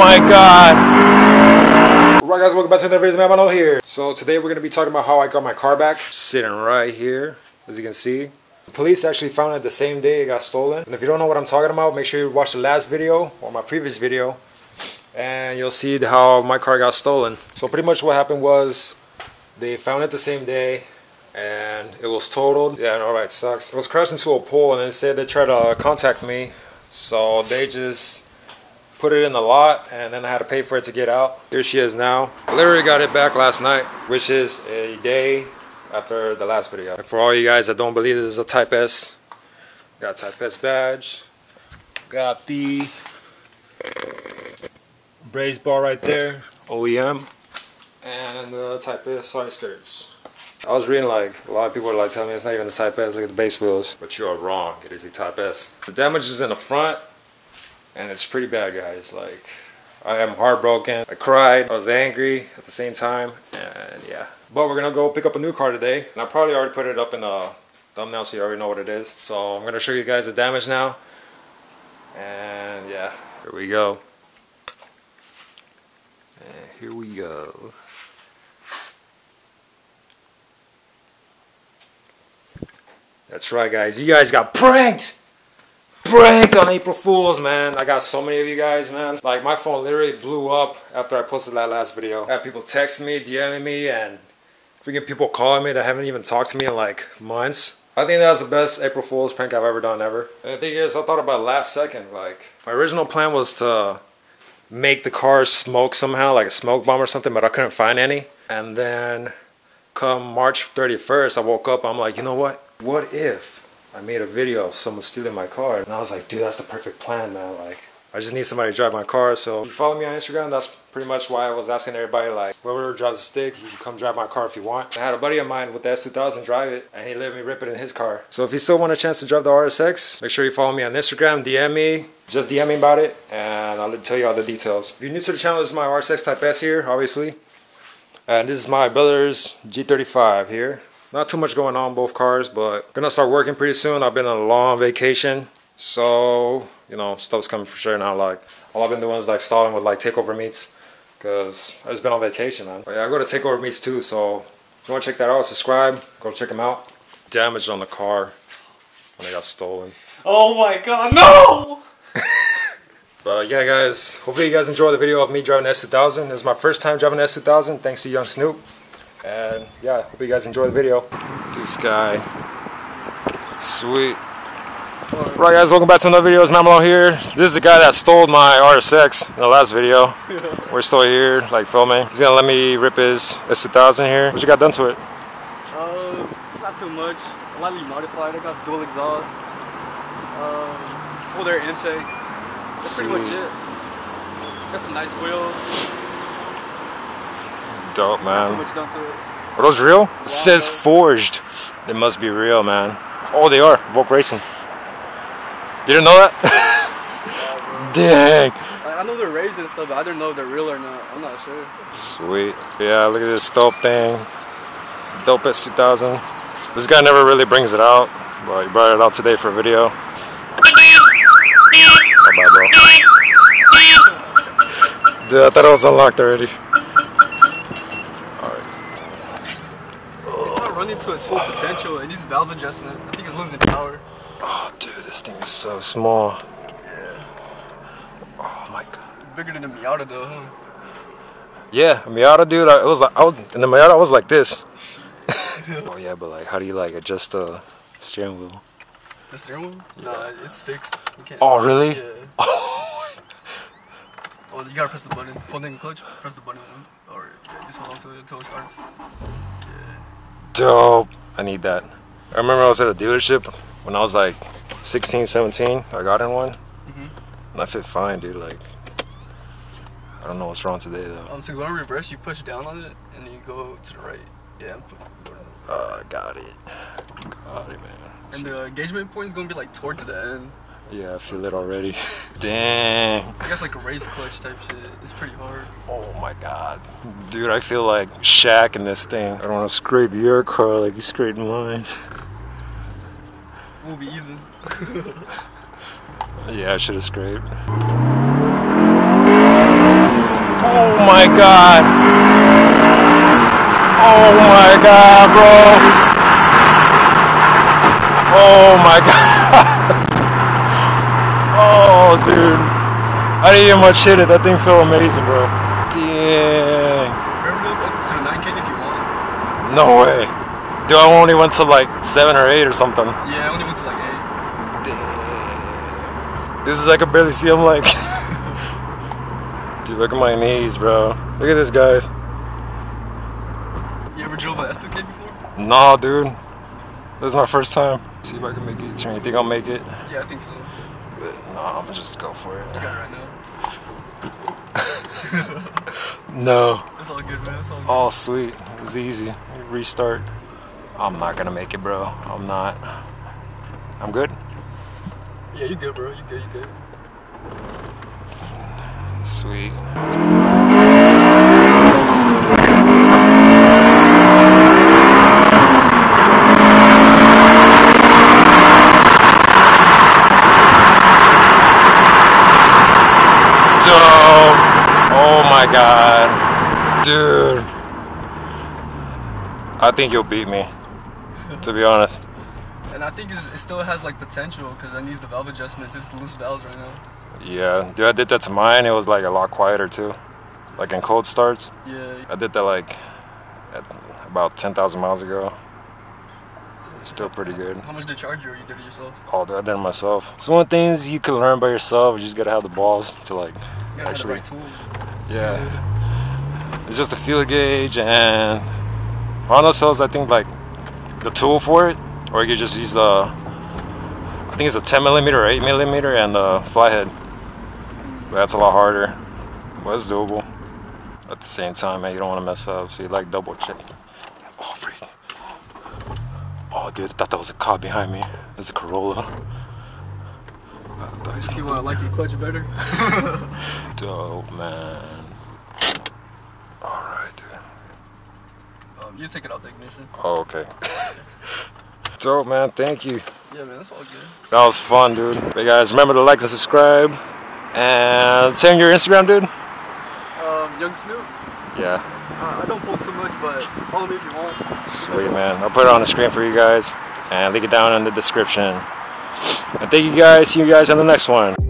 my God. Alright guys, welcome back to another video. Mad Marlone here. So today we're going to be talking about how I got my car back. Sitting right here, as you can see. The police actually found it the same day it got stolen. And if you don't know what I'm talking about, make sure you watch the last video or my previous video. And you'll see how my car got stolen. So pretty much what happened was they found it the same day. And it was totaled. Yeah, alright, sucks. It was crashed into a pole and instead they tried to contact me. So they just put it in the lot and then I had to pay for it to get out. Here she is now. I literally got it back last night, which is a day after the last video. And for all you guys that don't believe this is a Type S, got Type S badge. Got the brace bar right there, OEM, and the Type S side skirts. I was reading like a lot of people were like telling me it's not even the Type S, look at the base wheels. But you are wrong, it is the Type S. The damage is in the front and it's pretty bad guys, like I am heartbroken. I cried, I was angry at the same time and yeah. But we're gonna go pick up a new car today and I probably already put it up in the thumbnail so you already know what it is. So I'm gonna show you guys the damage now and yeah, here we go. And here we go. That's right guys, you guys got pranked! Pranked on April Fools, man. I got so many of you guys, man. Like my phone literally blew up after I posted that last video. I had people texting me, DMing me, and freaking people calling me that haven't even talked to me in like months. I think that was the best April Fools prank I've ever done ever. And the thing is, I thought about it last second. Like my original plan was to make the car smoke somehow, like a smoke bomb or something, but I couldn't find any. And then come March 31st, I woke up, I'm like, you know what? What if I made a video of someone stealing my car? And I was like, dude, that's the perfect plan, man. Like, I just need somebody to drive my car. So if you follow me on Instagram, that's pretty much why I was asking everybody, like, whoever drives a stick, you can come drive my car if you want. I had a buddy of mine with the S2000 drive it, and he let me rip it in his car. So if you still want a chance to drive the RSX, make sure you follow me on Instagram, DM me. Just DM me about it, and I'll tell you all the details. If you're new to the channel, this is my RSX Type S here, obviously. And this is my brother's G35 here. Not too much going on both cars, but gonna start working pretty soon. I've been on a long vacation, so you know stuff's coming for sure now. Like all I've been doing is like stalling with like takeover meets, cause I just been on vacation, man. But yeah, I go to takeover meets too, so if you wanna check that out, subscribe, go check them out. Damage on the car when it got stolen. Oh my God, no! But yeah, guys, hopefully you guys enjoy the video of me driving the S2000. This is my first time driving the S2000, thanks to Young Snoop. And yeah, hope you guys enjoy the video. This guy, sweet. Alright guys, welcome back to another video. It's Mad Marlone here. This is the guy that stole my RSX in the last video. Yeah. We're still here, like filming. He's gonna let me rip his S2000 here. What you got done to it? It's not too much. Lightly modified. I got dual exhaust, full air intake. That's sweet. Pretty much it. Got some nice wheels. Dope, man. Too much done to it. Are those real? Yeah, it says forged. They must be real, man. Oh, they are. Volk Racing. You didn't know that? Yeah, dang. Like, I know they're racing stuff, but I don't know if they're real or not. I'm not sure. Sweet. Yeah, look at this dope thing. Dope S2000. This guy never really brings it out, but he brought it out today for a video. Bye bye, bro. Dude, I thought it was unlocked already. Running to its full potential, it needs valve adjustment. I think it's losing power. Oh, dude, this thing is so small. Yeah. Oh my God. Bigger than a Miata, though. Huh? Yeah, a Miata, dude. It was like in the Miata, I was like this. Oh yeah, but like, how do you like adjust the steering wheel? The steering wheel? Yeah. Nah, it's fixed. You can't. Oh really? Yeah. Oh. Oh, you gotta press the button. Pull in the clutch. Press the button, or yeah, just hold on to it until it starts. Dope. I need that. I remember I was at a dealership when I was like 16, 17. I got in one. And I fit fine, dude. Like, I don't know what's wrong today, though. So going reverse, you push down on it and then you go to the right. Yeah. Got it. Got it, man. And the engagement point is going to be like towards the end. Yeah, I feel it already. Dang. I guess like a race clutch type shit. It's pretty hard. Oh my God. Dude, I feel like Shaq in this thing. I don't want to scrape your car like you scraped mine. We'll be even. Yeah, I should have scraped. my God. Oh my God, bro. Oh my God. Oh, dude. I didn't even much hit it. That thing felt amazing, bro. Dang. Remember up to 9K if you want. No way. Dude, I only went to like 7 or 8 or something. Yeah, I only went to like 8. Damn. This is, I can barely see. I'm like... Dude, look at my knees, bro. Look at this, guys. You ever drove an S2000 before? Nah, dude. This is my first time. See if I can make it. Do you think I'll make it? Yeah, I think so. But, nah, I'm gonna just go for it. You got it right now. No. It's all good, man. It's all good. Oh, sweet. It's easy. Restart. I'm not gonna make it, bro. I'm not. I'm good? Yeah, you good, bro. You good, you good. Sweet. Dope. Oh my God. Dude. I think you'll beat me, to be honest. And I think it still has like potential because it needs the valve adjustments. It's loose valves right now. Yeah, dude, I did that to mine. It was like a lot quieter too, like in cold starts. Yeah. I did that like at about 10,000 miles ago. Still pretty good. How much did it charge you, or you did it yourself? Oh, dude, I did it myself. It's one of the things you can learn by yourself. You just gotta have the balls to like actually. You gotta have the right tools. Yeah. It's just a feeler gauge, and Honda sells, I think, like the tool for it, or you just use I think it's a 10mm or 8mm and the flathead. That's a lot harder, but it's doable. At the same time, man, you don't want to mess up, so you like double check. Oh, freak. Oh, dude, I thought that was a car behind me. That's a Corolla. You want to like your clutch better? Dope, man. Alright, dude. You take it out the ignition. Oh, okay. Dope, man. Thank you. Yeah, man. That's all good. That was fun, dude. Hey, guys, remember to like and subscribe. And send your Instagram, dude. Young Snoop. Yeah. I don't post too much, but follow me if you want. Sweet, man. I'll put it on the screen for you guys. And link it down in the description. And thank you, guys. See you guys in the next one.